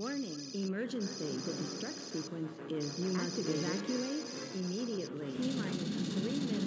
Warning, emergency. The destruct sequence is you must evacuate immediately. T-minus 3 minutes.